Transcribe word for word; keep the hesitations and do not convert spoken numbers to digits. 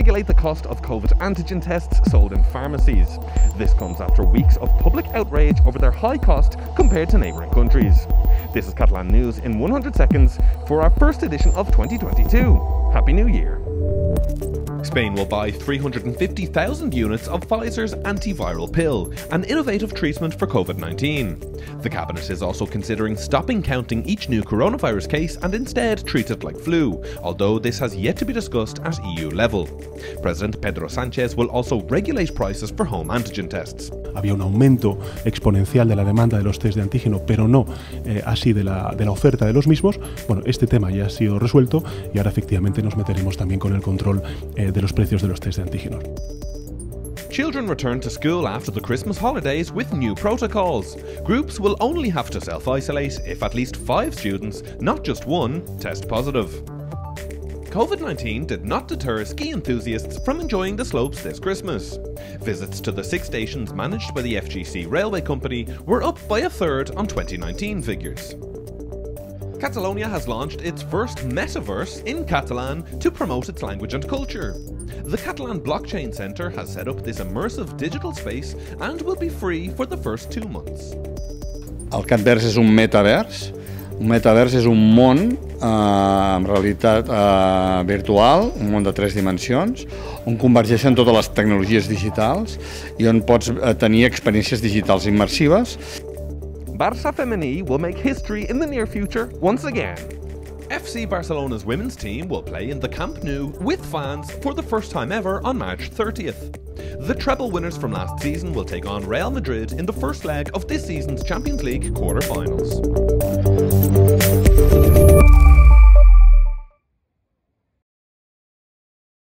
regulate the cost of COVID antigen tests sold in pharmacies. This comes after weeks of public outrage over their high cost compared to neighbouring countries. This is Catalan News in one hundred seconds for our first edition of twenty twenty-two. Happy New Year! Spain will buy three hundred fifty thousand units of Pfizer's antiviral pill, an innovative treatment for COVID nineteen. The cabinet is also considering stopping counting each new coronavirus case and instead treat it like flu, although this has yet to be discussed at E U level. President Pedro Sánchez will also regulate prices for home antigen tests. Había un aumento exponencial de la demanda de los test de antígeno, pero no eh, así de la, de la oferta de los mismos. Bueno, este tema ya ha sido resuelto y ahora efectivamente nos meteremos también con el control eh, de los precios de los test de antígenos. Children return to school after the Christmas holidays with new protocols. Groups will only have to self-isolate if at least five students, not just one, test positive. COVID nineteen did not deter ski enthusiasts from enjoying the slopes this Christmas. Visits to the six stations managed by the F G C railway company were up by a third on twenty nineteen figures. Catalonia has launched its first metaverse in Catalan to promote its language and culture. The Catalan Blockchain Center has set up this immersive digital space and will be free for the first two months. El Catverse és un metaverse. Un metaverse és un món eh, en realitat eh, virtual, un món de tres dimensions, on convergeixen totes les tecnologies digitals i on pots eh, tenir experiències digitals immersives. Barça Femení will make history in the near future once again. F C Barcelona's women's team will play in the Camp Nou with fans for the first time ever on March thirtieth. The treble winners from last season will take on Real Madrid in the first leg of this season's Champions League quarter-finals.